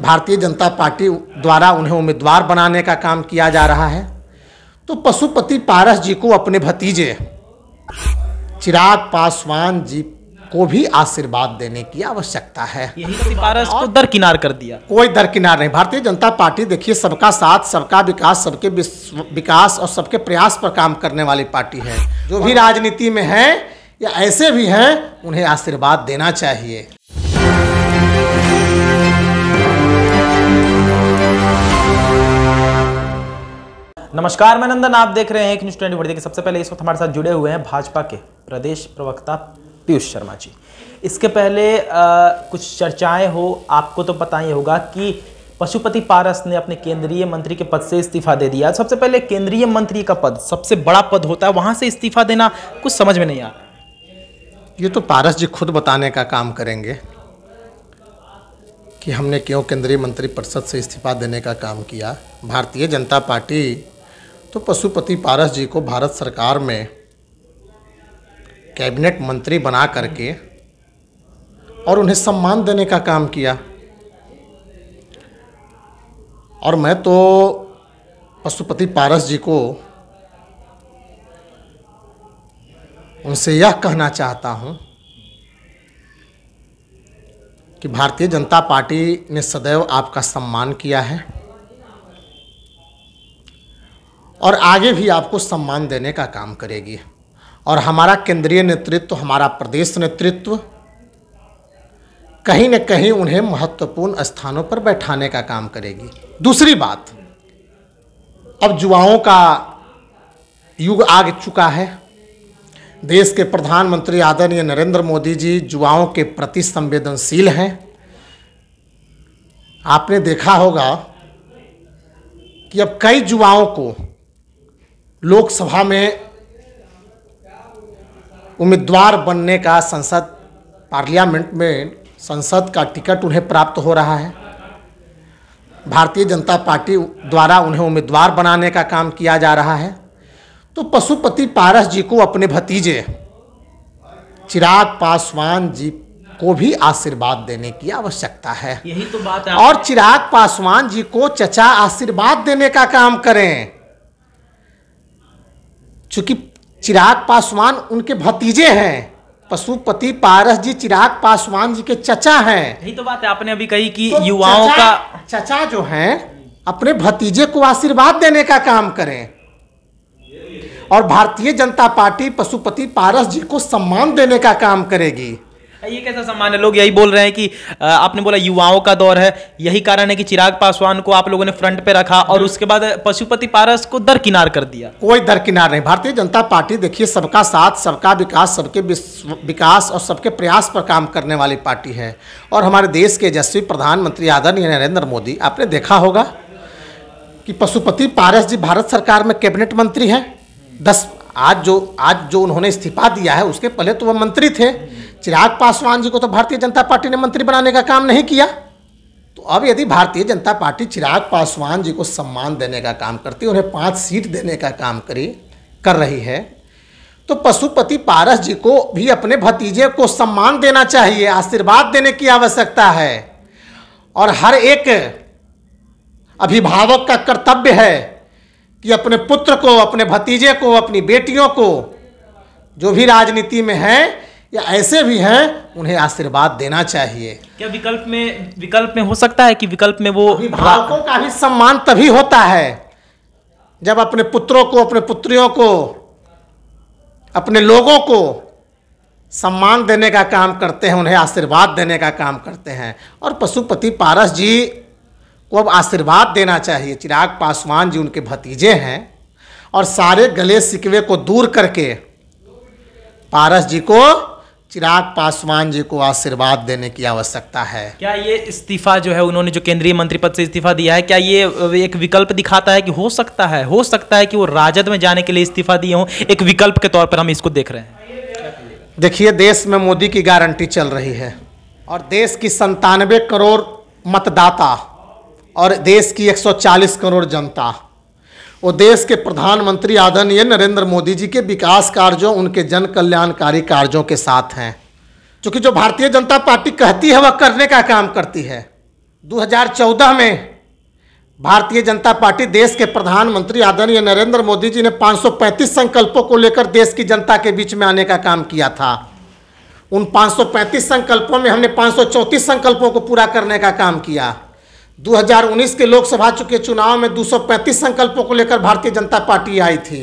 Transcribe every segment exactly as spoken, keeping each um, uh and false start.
Bharatiya Janata party द्वारा उन्हें उम्मीदवार बनाने का काम किया जा रहा है। तो पशुपति पारस जी को अपने भतीजे चिराग पासवान जी को भी आशीर्वाद देने की आवश्यकता है। यही पारस को दरकिनार कर दिया। कोई दरकिनार नहीं। भारतीय जनता पार्टी देखिए सबका साथ, सबका विकास, सबके विकास और सबके प्रयास पर काम करने वाली पार्टी है। जो भी राजनीति में है या ऐसे भी हैं, उन्हें आशीर्वाद देना चाहिए। नमस्कार, मैं नंदन, आप देख रहे हैं न्यूज ट्वेंटी फोर। देखिए सबसे पहले इस वक्त हमारे साथ जुड़े हुए हैं भाजपा के प्रदेश प्रवक्ता पीयूष शर्मा जी। इसके पहले आ, कुछ चर्चाएं हो, आपको तो पता ही होगा कि पशुपति पारस ने अपने केंद्रीय मंत्री के पद से इस्तीफा दे दिया। सबसे पहले केंद्रीय मंत्री का पद सबसे बड़ा पद होता है, वहां से इस्तीफा देना कुछ समझ में नहीं आता। ये तो पारस जी खुद बताने का काम करेंगे कि हमने क्यों केंद्रीय मंत्री परिषद से इस्तीफा देने का काम किया। भारतीय जनता पार्टी तो पशुपति पारस जी को भारत सरकार में कैबिनेट मंत्री बना करके और उन्हें सम्मान देने का काम किया। और मैं तो पशुपति पारस जी को उनसे यह कहना चाहता हूँ कि भारतीय जनता पार्टी ने सदैव आपका सम्मान किया है और आगे भी आपको सम्मान देने का काम करेगी। और हमारा केंद्रीय नेतृत्व, हमारा प्रदेश नेतृत्व कहीं न कहीं उन्हें महत्वपूर्ण स्थानों पर बैठाने का काम करेगी। दूसरी बात, अब युवाओं का युग आ चुका है। देश के प्रधानमंत्री आदरणीय नरेंद्र मोदी जी युवाओं के प्रति संवेदनशील हैं। आपने देखा होगा कि अब कई युवाओं को लोकसभा में उम्मीदवार बनने का, संसद पार्लियामेंट में संसद का टिकट उन्हें प्राप्त हो रहा है। भारतीय जनता पार्टी द्वारा उन्हें उम्मीदवार बनाने का काम किया जा रहा है। तो पशुपति पारस जी को अपने भतीजे चिराग पासवान जी को भी आशीर्वाद देने की आवश्यकता है। यही तो बात है। और चिराग पासवान जी को चचा आशीर्वाद देने का काम करें, चूंकि चिराग पासवान उनके भतीजे हैं। पशुपति पारस जी चिराग पासवान जी के चचा हैं। यही तो बात है। आपने अभी कही कि तो युवाओं चचा, का चचा जो हैं अपने भतीजे को आशीर्वाद देने का काम करें। और भारतीय जनता पार्टी पशुपति पारस जी को सम्मान देने का काम करेगी। ये कैसा सम्मान है? लोग यही बोल रहे हैं कि आपने बोला युवाओं का दौर है, यही कारण है कि चिराग पासवान को आप लोगों ने फ्रंट पे रखा और उसके बाद पशुपति पारस को दरकिनार कर दिया। कोई दरकिनार नहीं। भारतीय जनता पार्टी देखिए सबका साथ, सबका विकास, सबके विकास और सबके प्रयास पर काम करने वाली पार्टी है। और हमारे देश के यशस्वी प्रधानमंत्री आदरणीय नरेंद्र मोदी, आपने देखा होगा कि पशुपति पारस जी भारत सरकार में कैबिनेट मंत्री हैं। दस आज जो आज जो उन्होंने इस्तीफा दिया है, उसके पहले तो वह मंत्री थे। चिराग पासवान जी को तो भारतीय जनता पार्टी ने मंत्री बनाने का काम नहीं किया। तो अब यदि भारतीय जनता पार्टी चिराग पासवान जी को सम्मान देने का काम करती, उन्हें पाँच सीट देने का काम करी कर रही है, तो पशुपति पारस जी को भी अपने भतीजे को सम्मान देना चाहिए, आशीर्वाद देने की आवश्यकता है। और हर एक अभिभावक का कर्तव्य है कि अपने पुत्र को, अपने भतीजे को, अपनी बेटियों को, जो भी राजनीति में हैं या ऐसे भी हैं, उन्हें आशीर्वाद देना चाहिए। क्या विकल्प में विकल्प में हो सकता है कि विकल्प में वो अभिभावकों का भी सम्मान तभी होता है जब अपने पुत्रों को, अपने पुत्रियों को, अपने लोगों को सम्मान देने का काम करते हैं, उन्हें आशीर्वाद देने का काम करते हैं। और पशुपति पारस जी को अब आशीर्वाद देना चाहिए। चिराग पासवान जी उनके भतीजे हैं और सारे गले शिकवे को दूर करके पारस जी को, चिराग पासवान जी को आशीर्वाद देने की आवश्यकता है। क्या ये इस्तीफा जो है, उन्होंने जो केंद्रीय मंत्री पद से इस्तीफा दिया है, क्या ये एक विकल्प दिखाता है कि हो सकता है हो सकता है कि वो राजद में जाने के लिए इस्तीफा दिए हों? एक विकल्प के तौर पर हम इसको देख रहे हैं। देखिए देश में मोदी की गारंटी चल रही है और देश की संतानवे करोड़ मतदाता और देश की एक सौ चालीस करोड़ जनता वो देश के प्रधानमंत्री आदरणीय नरेंद्र मोदी जी के विकास कार्यों, उनके जन कल्याणकारी कार्यों के साथ हैं। क्योंकि जो भारतीय जनता पार्टी कहती है वह करने का काम करती है। दो हज़ार चौदह में भारतीय जनता पार्टी देश के प्रधानमंत्री आदरणीय नरेंद्र मोदी जी ने पाँच सौ पैंतीस संकल्पों को लेकर देश की जनता के बीच में आने का काम किया था। उन पाँच सौ पैंतीस संकल्पों में हमने पाँच सौ चौंतीस संकल्पों को पूरा करने का काम किया। दो हज़ार उन्नीस के लोकसभा के चुनाव में दो सौ पैंतीस संकल्पों को लेकर भारतीय जनता पार्टी आई थी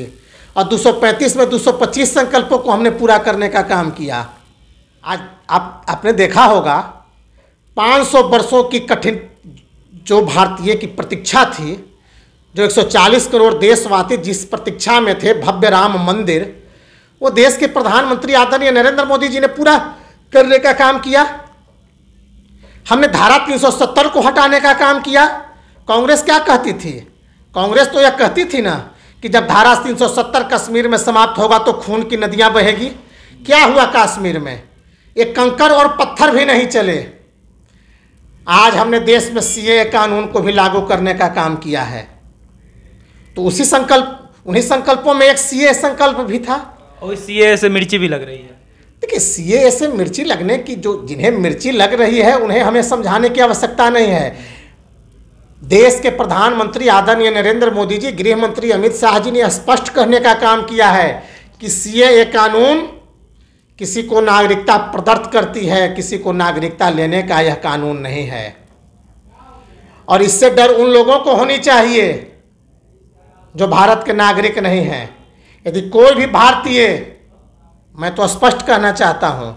और दो सौ पैंतीस में दो सौ पच्चीस संकल्पों को हमने पूरा करने का काम किया। आज आप आपने देखा होगा पाँच सौ वर्षों की कठिन जो भारतीय की प्रतीक्षा थी, जो एक सौ चालीस करोड़ देशवासी जिस प्रतीक्षा में थे, भव्य राम मंदिर, वो देश के प्रधानमंत्री आदरणीय नरेंद्र मोदी जी ने पूरा करने का काम किया। हमने धारा तीन सौ सत्तर को हटाने का काम किया। कांग्रेस क्या कहती थी? कांग्रेस तो यह कहती थी ना कि जब धारा तीन सौ सत्तर कश्मीर में समाप्त होगा तो खून की नदियां बहेगी। क्या हुआ कश्मीर में? एक कंकर और पत्थर भी नहीं चले। आज हमने देश में सीएए कानून को भी लागू करने का काम किया है। तो उसी संकल्प उन्हीं संकल्पों में एक सीएए संकल्प भी था और सीएए से मिर्ची भी लग रही है। देखिए, सीएए से मिर्ची लगने की जो जिन्हें मिर्ची लग रही है उन्हें हमें समझाने की आवश्यकता नहीं है। देश के प्रधानमंत्री आदरणीय नरेंद्र मोदी जी, गृह मंत्री अमित शाह जी ने स्पष्ट कहने का काम किया है कि सीएए कानून किसी को नागरिकता प्रदत्त करती है, किसी को नागरिकता लेने का यह कानून नहीं है। और इससे डर उन लोगों को होनी चाहिए जो भारत के नागरिक नहीं हैं। यदि कोई भी भारतीय, मैं तो स्पष्ट कहना चाहता हूं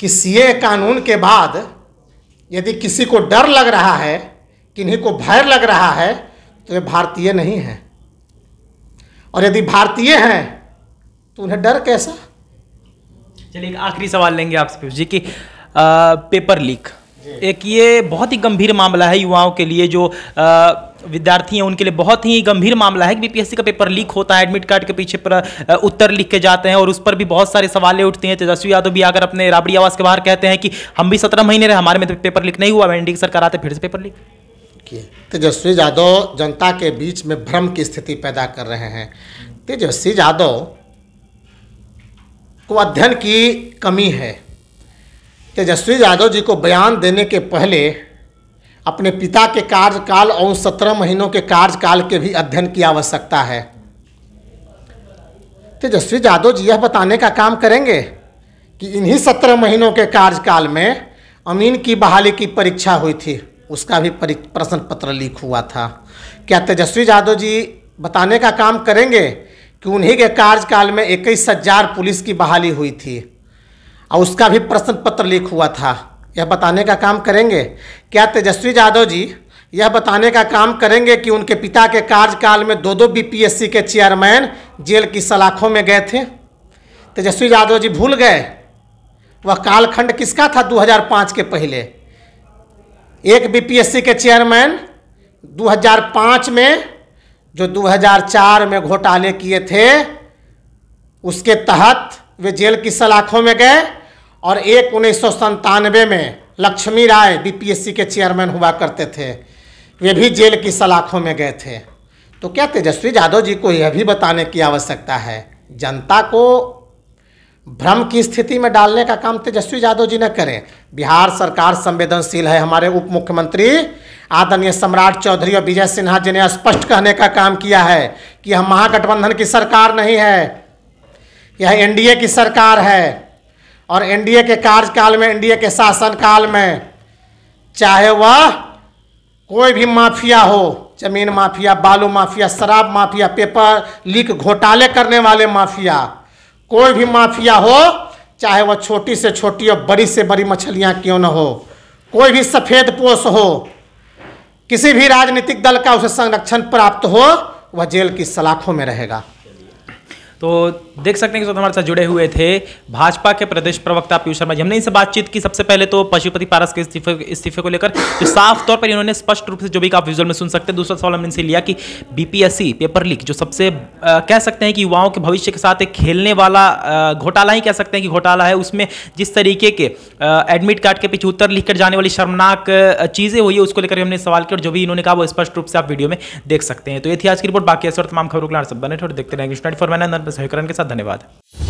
कि सीएए कानून के बाद यदि किसी को डर लग रहा है, किन्हीं को भय लग रहा है, तो वे भारतीय नहीं हैं। और यदि भारतीय हैं तो उन्हें डर कैसा? चलिए, एक आखिरी सवाल लेंगे आपसे पीयूष जी कि आ, पेपर लीक एक ये बहुत ही गंभीर मामला है युवाओं के लिए, जो आ, विद्यार्थी हैं उनके लिए बहुत ही गंभीर मामला है कि बीपीएससी का पेपर लीक होता है, एडमिट कार्ड के पीछे पर उत्तर लिख के जाते हैं और उस पर भी बहुत सारे सवालें उठते हैं। तेजस्वी यादव भी आकर अपने राबड़ी आवास के बाहर कहते हैं कि हम भी सत्रह महीने रहे, हमारे में तो पेपर लीक नहीं हुआ, एनडीए की सरकार आते फिर से पेपर लीक। तेजस्वी यादव जनता के बीच में भ्रम की स्थिति पैदा कर रहे हैं। तेजस्वी यादव को अध्ययन की कमी है। तेजस्वी यादव जी को बयान देने के पहले अपने पिता के कार्यकाल और सत्रह महीनों के कार्यकाल के भी अध्ययन की आवश्यकता है। तेजस्वी यादव जी यह बताने का काम करेंगे कि इन्हीं सत्रह महीनों के कार्यकाल में अमीन की बहाली की परीक्षा हुई थी, उसका भी प्रश्न पत्र लीक हुआ था। क्या तेजस्वी यादव जी बताने का काम करेंगे कि उन्हीं के कार्यकाल में इक्कीस हजार पुलिस की बहाली हुई थी और उसका भी प्रश्न पत्र लीक हुआ था? यह बताने का काम करेंगे? क्या तेजस्वी यादव जी यह बताने का काम करेंगे कि उनके पिता के कार्यकाल में दो दो बीपीएससी के चेयरमैन जेल की सलाखों में गए थे? तेजस्वी यादव जी भूल गए वह कालखंड किसका था? दो हज़ार पाँच के पहले एक बीपीएससी के चेयरमैन दो हज़ार पाँच में जो दो हज़ार चार में घोटाले किए थे उसके तहत वे जेल की सलाखों में गए और एक उन्नीस सौ संतानवे में लक्ष्मी राय बीपीएससी के चेयरमैन हुआ करते थे, वे भी जेल की सलाखों में गए थे। तो क्या तेजस्वी यादव जी को यह भी बताने की आवश्यकता है? जनता को भ्रम की स्थिति में डालने का काम तेजस्वी यादव जी न करें। बिहार सरकार संवेदनशील है। हमारे उप मुख्यमंत्री आदरणीय सम्राट चौधरी और विजय सिन्हा जी ने स्पष्ट कहने का काम किया है कि यह महागठबंधन की सरकार नहीं है, यह एनडीए की सरकार है। और एनडीए के कार्यकाल में, एनडीए के शासनकाल में, चाहे वह कोई भी माफिया हो, जमीन माफिया, बालू माफिया, शराब माफिया, पेपर लीक घोटाले करने वाले माफिया, कोई भी माफिया हो, चाहे वह छोटी से छोटी और बड़ी से बड़ी मछलियां क्यों न हो, कोई भी सफेदपोश हो, किसी भी राजनीतिक दल का उसे संरक्षण प्राप्त हो, वह जेल की सलाखों में रहेगा। तो देख सकते हैं कि हमारे साथ जुड़े हुए थे भाजपा के प्रदेश प्रवक्ता पीयूष शर्मा जी। हमने इनसे बातचीत की। सबसे पहले तो पशुपति पारस के इस्तीफे इस्तीफे को लेकर तो साफ तौर पर इन्होंने स्पष्ट रूप से, जो भी आप विजुअल में सुन सकते हैं। दूसरा सवाल हमने इनसे लिया कि बीपीएससी पेपर लीक जो सबसे आ, कह सकते हैं कि युवाओं के भविष्य के साथ एक खेलने वाला आ, घोटाला ही कह सकते हैं कि घोटाला है, उसमें जिस तरीके के एडमिट कार्ड के पीछे उत्तर लिख कर जाने वाली शर्मनाक चीज़ें हुई है, उसको लेकर हमने सवाल किया और जो भी इन्होंने कहा वो स्पष्ट रूप से आप वीडियो में देख सकते हैं। तो ये थी आज की रिपोर्ट। बाकी ऐसे और तमाम खबरों के लिए सब बने और देखते रहेंगे न्यूज ट्वेंटी फोर। मैं नंदन सहकरण के साथ धन्यवाद।